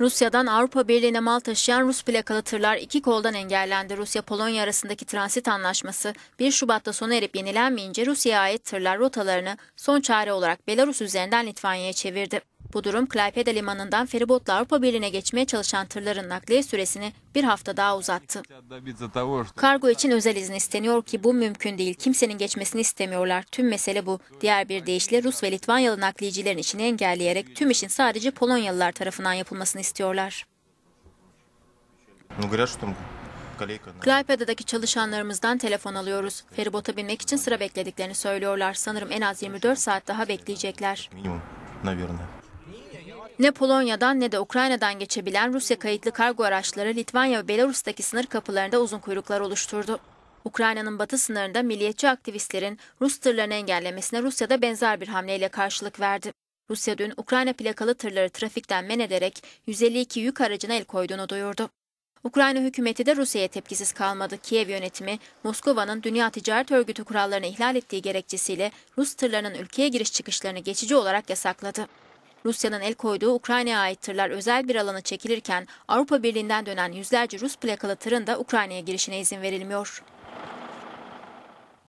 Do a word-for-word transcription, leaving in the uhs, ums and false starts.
Rusya'dan Avrupa Birliği'ne mal taşıyan Rus plakalı tırlar iki koldan engellendi. Rusya-Polonya arasındaki transit anlaşması bir Şubat'ta sona erip yenilenmeyince Rusya'ya ait tırlar rotalarını son çare olarak Belarus üzerinden Litvanya'ya çevirdi. Bu durum Klaipėda limanından feribotla Avrupa Birliği'ne geçmeye çalışan tırların nakliye süresini bir hafta daha uzattı. Kargo için özel izin isteniyor ki bu mümkün değil. Kimsenin geçmesini istemiyorlar. Tüm mesele bu. Diğer bir deyişle Rus ve Litvanyalı nakliyecilerin işini engelleyerek tüm işin sadece Polonyalılar tarafından yapılmasını istiyorlar. Klaipėda'daki çalışanlarımızdan telefon alıyoruz. Feribota binmek için sıra beklediklerini söylüyorlar. Sanırım en az yirmi dört saat daha bekleyecekler. Ne Polonya'dan ne de Ukrayna'dan geçebilen Rusya kayıtlı kargo araçları Litvanya ve Belarus'taki sınır kapılarında uzun kuyruklar oluşturdu. Ukrayna'nın batı sınırında milliyetçi aktivistlerin Rus tırlarını engellemesine Rusya da benzer bir hamleyle karşılık verdi. Rusya dün Ukrayna plakalı tırları trafikten men ederek yüz elli iki yük aracına el koyduğunu duyurdu. Ukrayna hükümeti de Rusya'ya tepkisiz kalmadı. Kiev yönetimi, Moskova'nın Dünya Ticaret Örgütü kurallarını ihlal ettiği gerekçesiyle Rus tırlarının ülkeye giriş çıkışlarını geçici olarak yasakladı. Rusya'nın el koyduğu Ukrayna'ya ait tırlar özel bir alana çekilirken Avrupa Birliği'nden dönen yüzlerce Rus plakalı tırın da Ukrayna'ya girişine izin verilmiyor.